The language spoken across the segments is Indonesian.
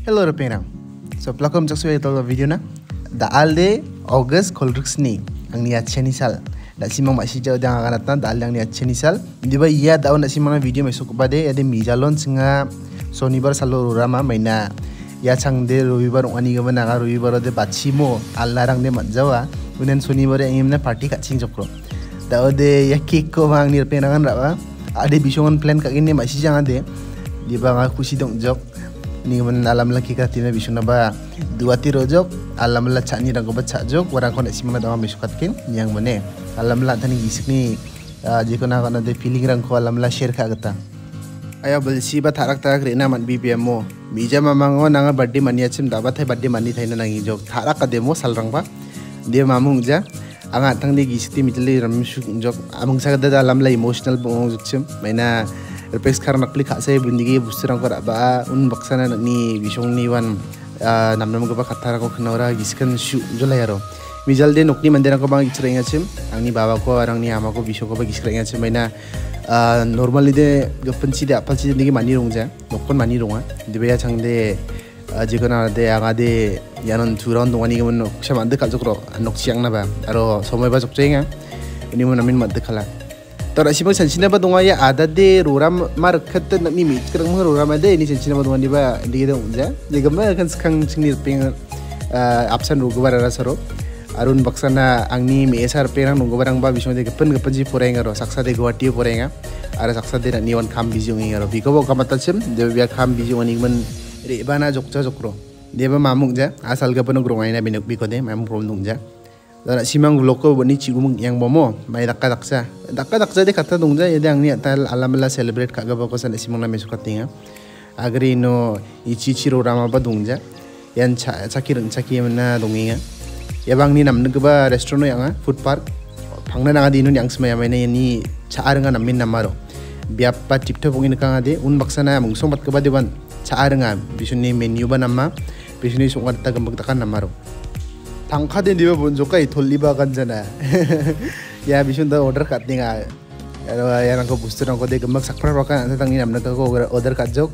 Hello Rupena. So pelakom jak suai tol video na. Da alde August kolruksni ang niya chenisal. Da simang masijau dang akan datang da alde ang niya chenisal. Diba iya daun da simang video masuk kupade ada mijalon singa sonibar salor rama maina. Ya changde robibar ungani gabana ga robibar de bachimo allarang de manjawa unen sonibar emna party kaching jokro. Da ode ya kiko bang ni Rupena kan raba. Ade bisongan plan kak ini masijang ade. Diba ga kusi dong jok. Ni man alam la kika tina bisuna ba duati rojok alam la chani rago ba chajok warang konek simana dama misukatkin yang mane alam la tani gisik ni jikona kana de feeling rang ko alam la share ka gata aya balsi ba tharak tarak rena man bpm mo bija mamango nanga birthday mani achim daba thai birthday mani thaina nangi jok tharak ka demo salrang ba de mamung ja anga tang de gisiti mitli ram misuk jok amung sa da alam la emotional bo jukchim maina Repes karena klik saya bundigi busterang korak ba un baksana ni bisong ni wan namnam gaba katara ko kenora giskan shu jolayaro mijal de nokni mandera ko bang gisrenga chim angni baba ko arang ni ama ko bisong ko ba gisrenga chim maina normally de gapan sida apal sida ni mani rongja nokon mani ronga dibaya changde jikona de aga de yanon turon dongani ko nok sama de kaljokro nok siang na ba aro somoi ba jokjenga ini mo namin madkhala Tora sibang sanchina ba dunga ya ada de ruram market na mimi kerang mga ruram ada ini sanchina ba dunga di ba di kita unja di gambar kan sekarang sini peng absen rugo bara rasaro arun baksana angni mesar perang rugo barang ba bisong di kapan si porenga ro saksa di gawati porenga ada saksa di na niwan kam bisong ingaro biko ba kamatacem di ba kam bisong ingman di ba na jokca jokro di ba mamung ja asal kapan rugo ngaina binok biko de mamung promdung ja Dara simang gloko bani chigum yang bomo mai dakka daksa de kata dongja yedang ni atal alamla celebrate kaga bako san simang na mesuka tinga agri no ichichiro rama ba dongja yan chakiran chakiyamna donginga yabang ni namne gba restaurant yanga food park phangna na dinun yang smaya mai ne ni chaaranga namin namaro biappa tipto bongin kanga de un baksana mung sombat gba deban chaaranga bisuni menu ba namma bisuni songat tagambak takan namaro Tangkatin di bawah bunjokai tholiba kan jana. Ya bisun dah order kat tinggal. Ya nangko booster nangko dek gemak sakpra pakan. Tentang ini amnak aku order kat jok.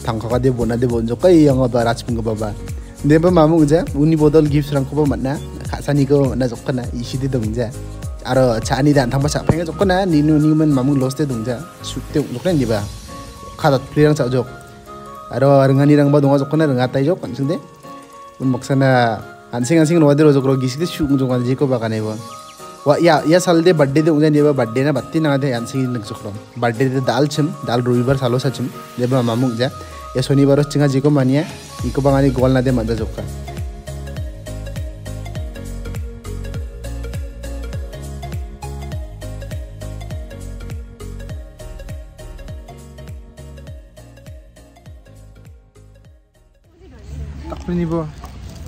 Tangkak dia bona dia bunjokai yang aku raj pun kebaba. Dia pun mamu aja. Uni botol gift nangko pun mana. Kak sani ko mana jokna isi dia dongja. Aro cahani dan tambah sakpra jokna. Nino ni men mamu lost dia dongja. Suite jokna ni ba. Kadat pelirang sak jok. Aro rengan irang ba dongja jokna rengatai jok kan sende. Maksana Ansing-ansing no wadiro jokro gisi de shuk jokro jiko bakane bo. Wa ya salde birthday de unja neba birthday na batti na de ansing nak jokro. Birthday de dal robibar salo sachim neba mamuk ja. Ya shonibar chinga jiko mania iko bangani gol na de manda jokka. Tak ni bo.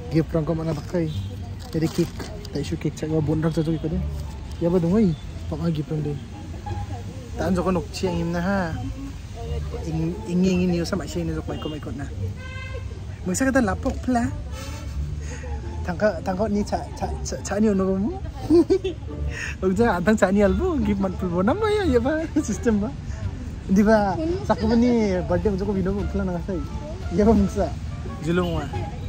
Gift rangko mana pakai jadi kek tak isu kek cakap bun rang cakap ikut ya apa dongoi pakai gift rang deh tan joko nok ciang imna ha ingin sama ciang ni joko ikut na mungkin kita lapok pula tangkap ni cak ni orang kamu mungkin ada cak ni albu gift mantul pun nama ya apa sistem apa di ba sakit ni birthday joko video pula nak saya ya apa mungkin julung wah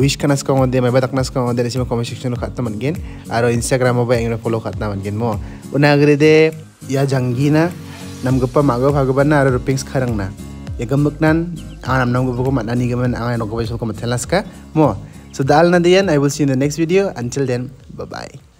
wish kanas kong ode mai batak nas kong ode asima comment section ka taman gen aro Instagram ba engna follow ka taman gen mo. Una agri de ya jangina namgappa mago bhagwana aro Rupena kharang na. Yagamuknan anga namnam gopko manani gaman anga nokobes ko mathelaska mo. So dal nadiyan I will see you in the next video until then bye bye.